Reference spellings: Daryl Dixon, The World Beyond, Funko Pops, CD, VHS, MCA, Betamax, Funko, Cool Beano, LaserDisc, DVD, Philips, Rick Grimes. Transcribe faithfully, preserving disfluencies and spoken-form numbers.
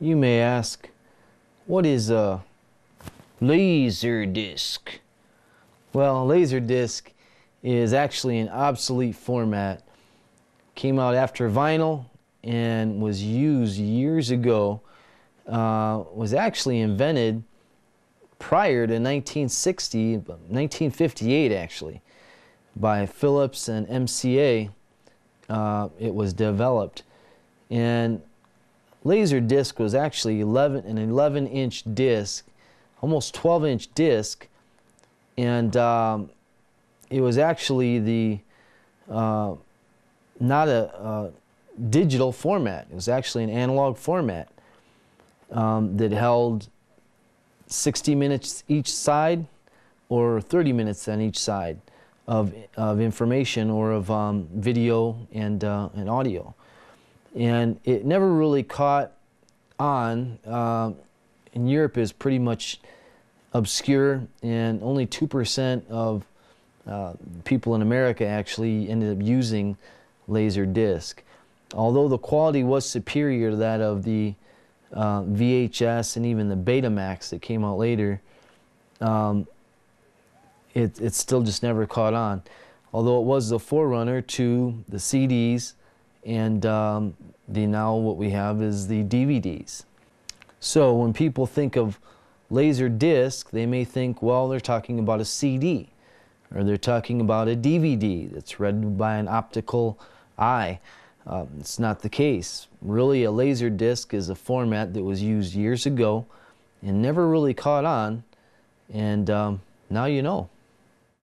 You may ask, what is a LaserDisc? Well, LaserDisc is actually an obsolete format. Came out after vinyl and was used years ago. Uh, was actually invented prior to nineteen sixty, nineteen fifty-eight actually, by Philips and M C A. Uh, it was developed, and LaserDisc was actually eleven, an eleven inch disc, almost twelve inch disc, and um, it was actually the uh, not a, a digital format. It was actually an analog format um, that held sixty minutes each side, or thirty minutes on each side of of information, or of um, video and uh, and audio. And it never really caught on. Uh, in Europe, is pretty much obscure, and only two percent of uh, people in America actually ended up using LaserDisc. Although the quality was superior to that of the uh, V H S and even the Betamax that came out later, um, it, it still just never caught on. Although it was the forerunner to the C Ds, and um, the now what we have is the D V Ds. So when people think of LaserDisc, they may think, well, they're talking about a C D, or they're talking about a D V D that's read by an optical eye. Um, it's not the case. Really, a LaserDisc is a format that was used years ago and never really caught on, and um, now you know.